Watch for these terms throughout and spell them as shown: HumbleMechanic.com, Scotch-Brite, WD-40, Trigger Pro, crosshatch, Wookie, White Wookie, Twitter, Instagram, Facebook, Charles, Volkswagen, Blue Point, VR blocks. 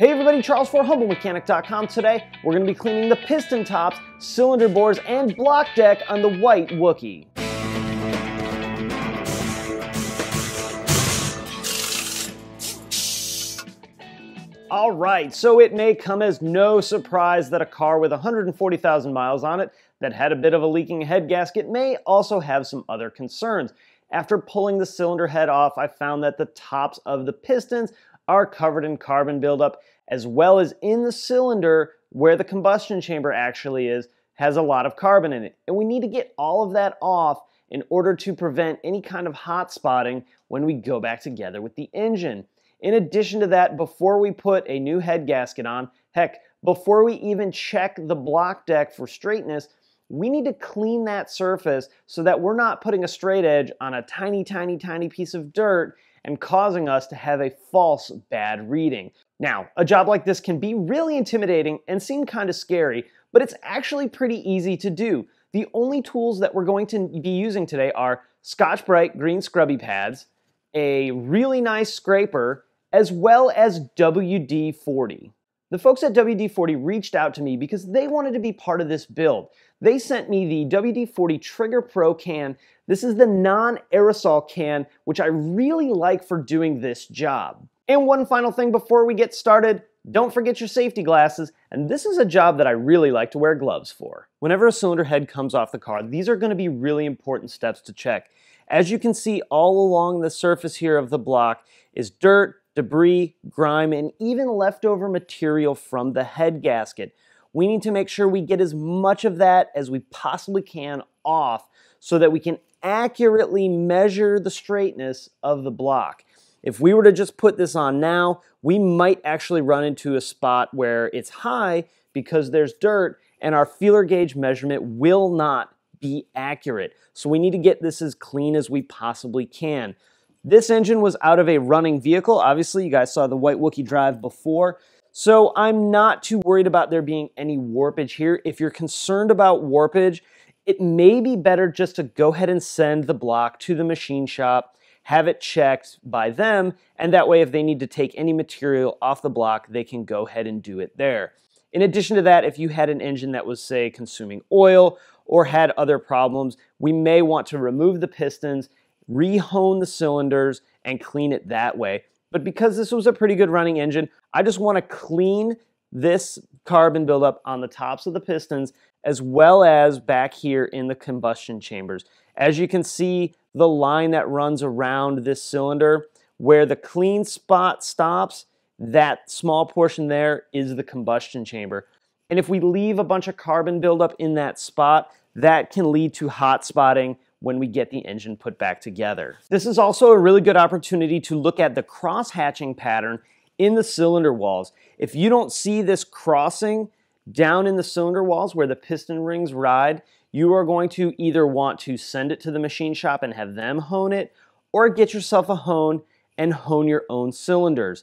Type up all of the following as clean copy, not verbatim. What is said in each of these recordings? Hey everybody, Charles for HumbleMechanic.com. Today, we're going to be cleaning the piston tops, cylinder bores, and block deck on the White Wookie. Alright, so it may come as no surprise that a car with 140,000 miles on it that had a bit of a leaking head gasket may also have some other concerns. After pulling the cylinder head off, I found that the tops of the pistons are covered in carbon buildup, as well as in the cylinder where the combustion chamber actually is, has a lot of carbon in it. And we need to get all of that off in order to prevent any kind of hot spotting when we go back together with the engine. In addition to that, before we put a new head gasket on, heck, before we even check the block deck for straightness, we need to clean that surface so that we're not putting a straight edge on a tiny piece of dirt and causing us to have a false bad reading. Now, a job like this can be really intimidating and seem kind of scary, but it's actually pretty easy to do. The only tools that we're going to be using today are Scotch-Brite green scrubby pads, a really nice scraper, as well as WD-40. The folks at WD-40 reached out to me because they wanted to be part of this build. They sent me the WD-40 Trigger Pro can. This is the non-aerosol can, which I really like for doing this job. And one final thing before we get started, don't forget your safety glasses, and this is a job that I really like to wear gloves for. Whenever a cylinder head comes off the car, these are going to be really important steps to check. As you can see, all along the surface here of the block is dirt, debris, grime, and even leftover material from the head gasket. We need to make sure we get as much of that as we possibly can off so that we can accurately measure the straightness of the block. If we were to just put this on now, we might actually run into a spot where it's high because there's dirt and our feeler gauge measurement will not be accurate. So we need to get this as clean as we possibly can. This engine was out of a running vehicle. Obviously, you guys saw the White Wookie drive before, so I'm not too worried about there being any warpage here. If you're concerned about warpage, it may be better just to go ahead and send the block to the machine shop, have it checked by them, and that way if they need to take any material off the block, they can go ahead and do it there. In addition to that, if you had an engine that was, say, consuming oil or had other problems, we may want to remove the pistons, rehone the cylinders, and clean it that way. But because this was a pretty good running engine, I just want to clean this carbon buildup on the tops of the pistons as well as back here in the combustion chambers. As you can see, the line that runs around this cylinder, where the clean spot stops, that small portion there is the combustion chamber. And if we leave a bunch of carbon buildup in that spot, that can lead to hot spotting when we get the engine put back together. This is also a really good opportunity to look at the cross-hatching pattern in the cylinder walls. If you don't see this crossing down in the cylinder walls where the piston rings ride, you are going to either want to send it to the machine shop and have them hone it, or get yourself a hone and hone your own cylinders.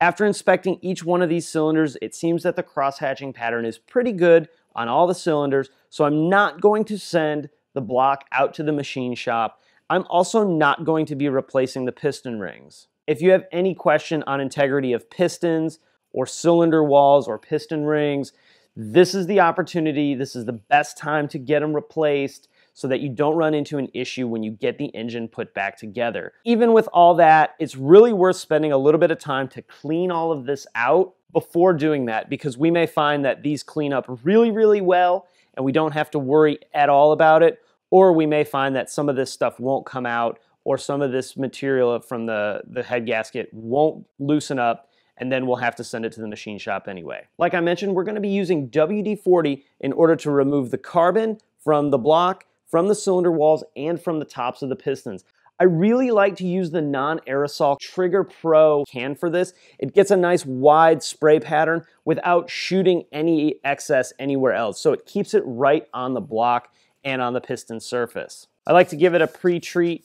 After inspecting each one of these cylinders, it seems that the cross-hatching pattern is pretty good on all the cylinders, so I'm not going to send the block out to the machine shop. I'm also not going to be replacing the piston rings. If you have any question on integrity of pistons or cylinder walls or piston rings, this is the opportunity. This is the best time to get them replaced so that you don't run into an issue when you get the engine put back together. Even with all that, it's really worth spending a little bit of time to clean all of this out before doing that, because we may find that these clean up really well and we don't have to worry at all about it, or we may find that some of this stuff won't come out, or some of this material from the head gasket won't loosen up, and then we'll have to send it to the machine shop anyway. Like I mentioned, we're going to be using WD-40 in order to remove the carbon from the block, from the cylinder walls, and from the tops of the pistons. I really like to use the non-aerosol Trigger Pro can for this. It gets a nice wide spray pattern without shooting any excess anywhere else, so it keeps it right on the block and on the piston surface. I like to give it a pre-treat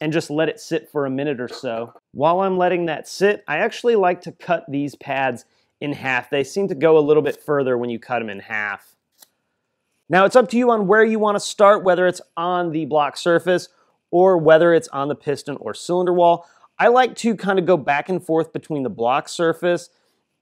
and just let it sit for a minute or so. While I'm letting that sit, I actually like to cut these pads in half. They seem to go a little bit further when you cut them in half. Now it's up to you on where you want to start, whether it's on the block surface or whether it's on the piston or cylinder wall. I like to kind of go back and forth between the block surface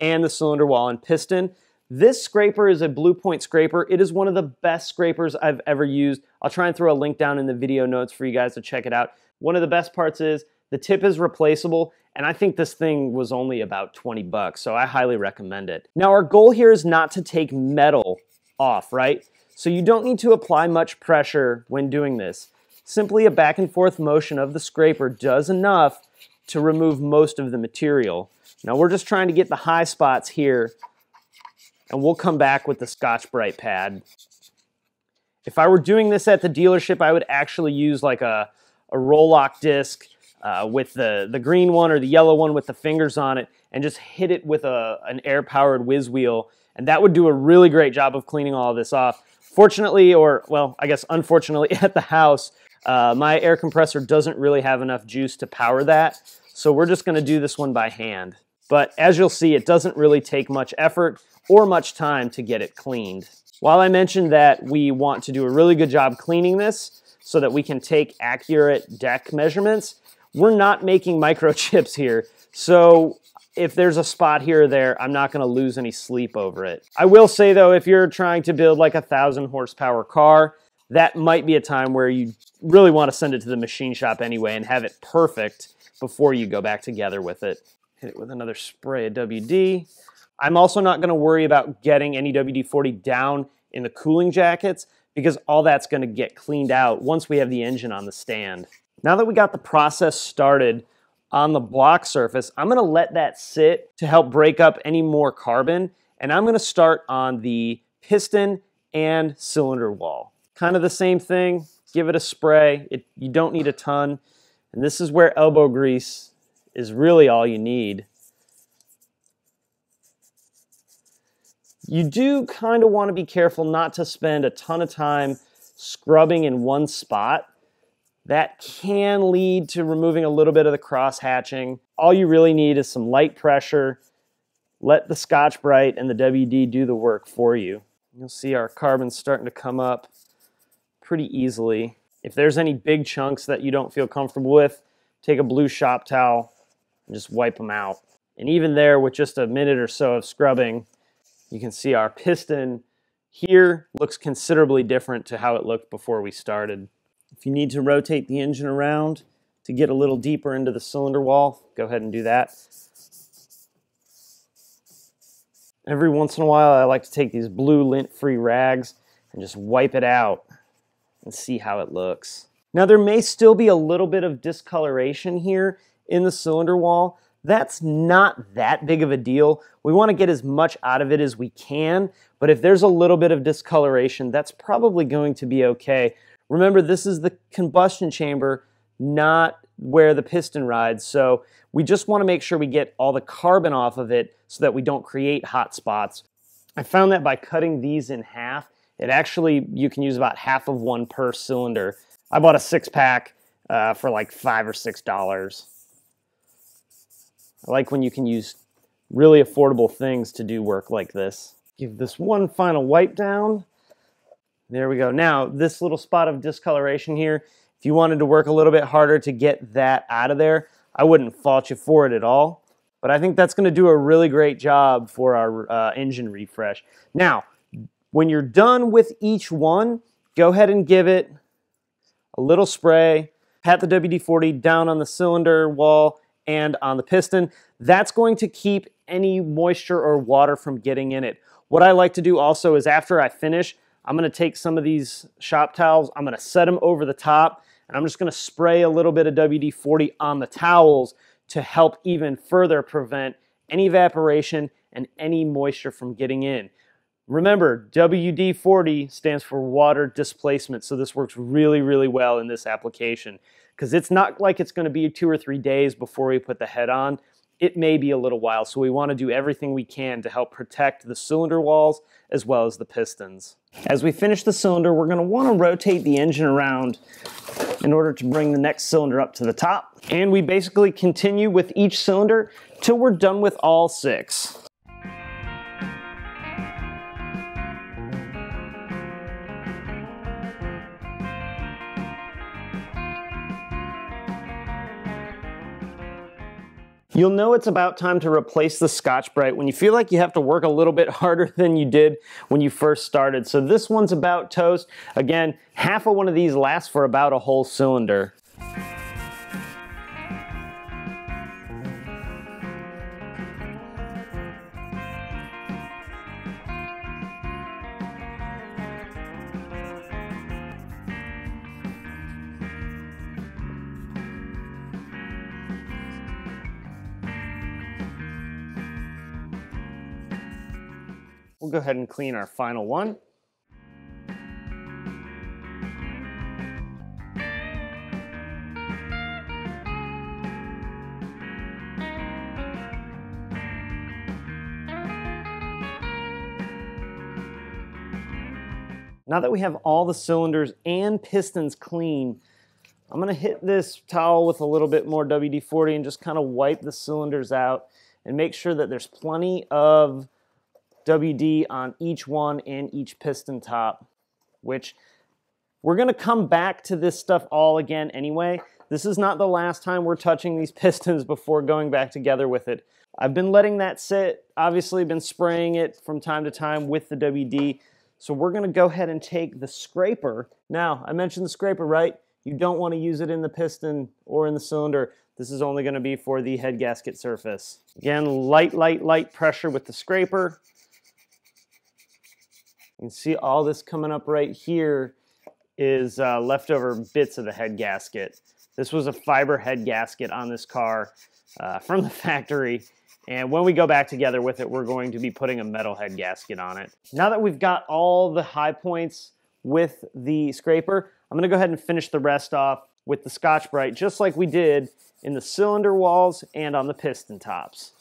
and the cylinder wall and piston. This scraper is a Blue Point scraper. It is one of the best scrapers I've ever used. I'll try and throw a link down in the video notes for you guys to check it out. One of the best parts is the tip is replaceable, and I think this thing was only about 20 bucks, so I highly recommend it. Now, our goal here is not to take metal off, right? So you don't need to apply much pressure when doing this. Simply a back and forth motion of the scraper does enough to remove most of the material. Now, we're just trying to get the high spots here, and we'll come back with the Scotch-Brite pad. If I were doing this at the dealership, I would actually use like a roll-lock disc with the green one or the yellow one with the fingers on it, and just hit it with an air-powered whiz wheel, and that would do a really great job of cleaning all of this off. Fortunately, or well, I guess unfortunately, at the house, my air compressor doesn't really have enough juice to power that, so we're just gonna do this one by hand. But as you'll see, it doesn't really take much effort or much time to get it cleaned. While I mentioned that we want to do a really good job cleaning this so that we can take accurate deck measurements, we're not making microchips here, so if there's a spot here or there, I'm not gonna lose any sleep over it. I will say though, if you're trying to build like a 1,000 horsepower car, that might be a time where you really wanna send it to the machine shop anyway and have it perfect before you go back together with it. Hit it with another spray of WD. I'm also not gonna worry about getting any WD-40 down in the cooling jackets because all that's gonna get cleaned out once we have the engine on the stand. Now that we got the process started on the block surface, I'm gonna let that sit to help break up any more carbon, and I'm gonna start on the piston and cylinder wall. Kind of the same thing, give it a spray. You don't need a ton, and this is where elbow grease is really all you need. You do kind of want to be careful not to spend a ton of time scrubbing in one spot. That can lead to removing a little bit of the cross-hatching. All you really need is some light pressure. Let the Scotch-Brite and the WD do the work for you. You'll see our carbon's starting to come up pretty easily. If there's any big chunks that you don't feel comfortable with, take a blue shop towel and just wipe them out. And even there, with just a minute or so of scrubbing, you can see our piston here looks considerably different to how it looked before we started. If you need to rotate the engine around to get a little deeper into the cylinder wall, go ahead and do that. Every once in a while, I like to take these blue lint-free rags and just wipe it out and see how it looks. Now, there may still be a little bit of discoloration here in the cylinder wall. That's not that big of a deal. We want to get as much out of it as we can, but if there's a little bit of discoloration, that's probably going to be okay. Remember, this is the combustion chamber, not where the piston rides, so we just want to make sure we get all the carbon off of it so that we don't create hot spots. I found that by cutting these in half, it actually, you can use about half of one per cylinder. I bought a 6-pack for like $5 or $6. I like when you can use really affordable things to do work like this. Give this one final wipe down. There we go. Now, this little spot of discoloration here, if you wanted to work a little bit harder to get that out of there, I wouldn't fault you for it at all. But I think that's going to do a really great job for our engine refresh. Now, when you're done with each one, go ahead and give it a little spray. Pat the WD-40 down on the cylinder wall and on the piston. That's going to keep any moisture or water from getting in it. What I like to do also is after I finish, I'm gonna take some of these shop towels, I'm gonna set them over the top, and I'm just gonna spray a little bit of WD-40 on the towels to help even further prevent any evaporation and any moisture from getting in. Remember, WD-40 stands for water displacement, so this works really, really well in this application because it's not like it's gonna be 2 or 3 days before we put the head on. It may be a little while, so we want to do everything we can to help protect the cylinder walls as well as the pistons. As we finish the cylinder, we're going to want to rotate the engine around in order to bring the next cylinder up to the top. And we basically continue with each cylinder till we're done with all 6. You'll know it's about time to replace the Scotch-Brite when you feel like you have to work a little bit harder than you did when you first started. So this one's about toast. Again, half of one of these lasts for about a whole cylinder. We'll go ahead and clean our final one. Now that we have all the cylinders and pistons clean, I'm gonna hit this towel with a little bit more WD-40 and just kind of wipe the cylinders out and make sure that there's plenty of WD on each one and each piston top, which we're going to come back to this stuff all again anyway. This is not the last time we're touching these pistons before going back together with it. I've been letting that sit, obviously been spraying it from time to time with the WD. So we're going to go ahead and take the scraper. Now, I mentioned the scraper, right? You don't want to use it in the piston or in the cylinder. This is only going to be for the head gasket surface. Again, light pressure with the scraper. You can see all this coming up right here is leftover bits of the head gasket. This was a fiber head gasket on this car from the factory. And when we go back together with it, we're going to be putting a metal head gasket on it. Now that we've got all the high points with the scraper, I'm gonna go ahead and finish the rest off with the Scotch-Brite, just like we did in the cylinder walls and on the piston tops.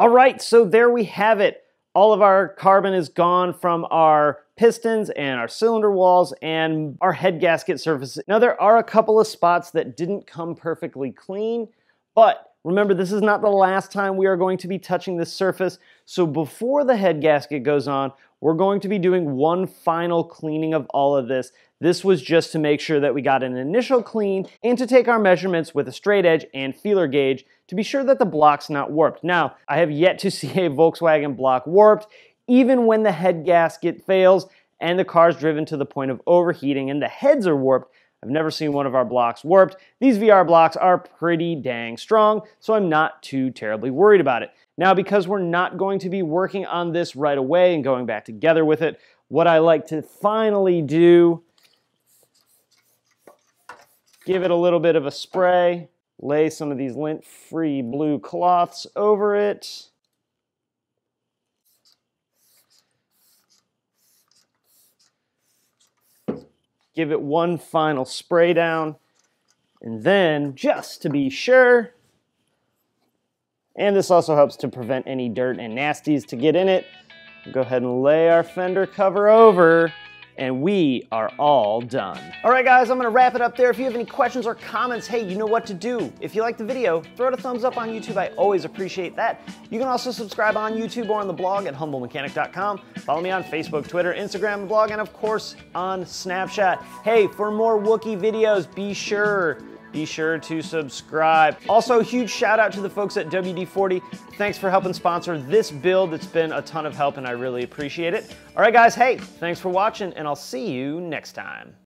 All right, so there we have it. All of our carbon is gone from our pistons and our cylinder walls and our head gasket surfaces. Now there are a couple of spots that didn't come perfectly clean, but remember, this is not the last time we are going to be touching this surface. So before the head gasket goes on, we're going to be doing one final cleaning of all of this. This was just to make sure that we got an initial clean and to take our measurements with a straight edge and feeler gauge to be sure that the block's not warped. Now, I have yet to see a Volkswagen block warped, even when the head gasket fails and the car's driven to the point of overheating and the heads are warped. I've never seen one of our blocks warped. These VR blocks are pretty dang strong, so I'm not too terribly worried about it. Now, because we're not going to be working on this right away and going back together with it, what I like to finally do, give it a little bit of a spray, lay some of these lint-free blue cloths over it. Give it one final spray down, and then just to be sure, and this also helps to prevent any dirt and nasties to get in it, we'll go ahead and lay our fender cover over, and we are all done. All right, guys, I'm gonna wrap it up there. If you have any questions or comments, hey, you know what to do. If you liked the video, throw it a thumbs up on YouTube. I always appreciate that. You can also subscribe on YouTube or on the blog at HumbleMechanic.com. Follow me on Facebook, Twitter, Instagram, the blog, and of course on Snapchat. Hey, for more Wookie videos, be sure to subscribe. Also, huge shout out to the folks at WD-40. Thanks for helping sponsor this build. It's been a ton of help and I really appreciate it. All right, guys, hey, thanks for watching and I'll see you next time.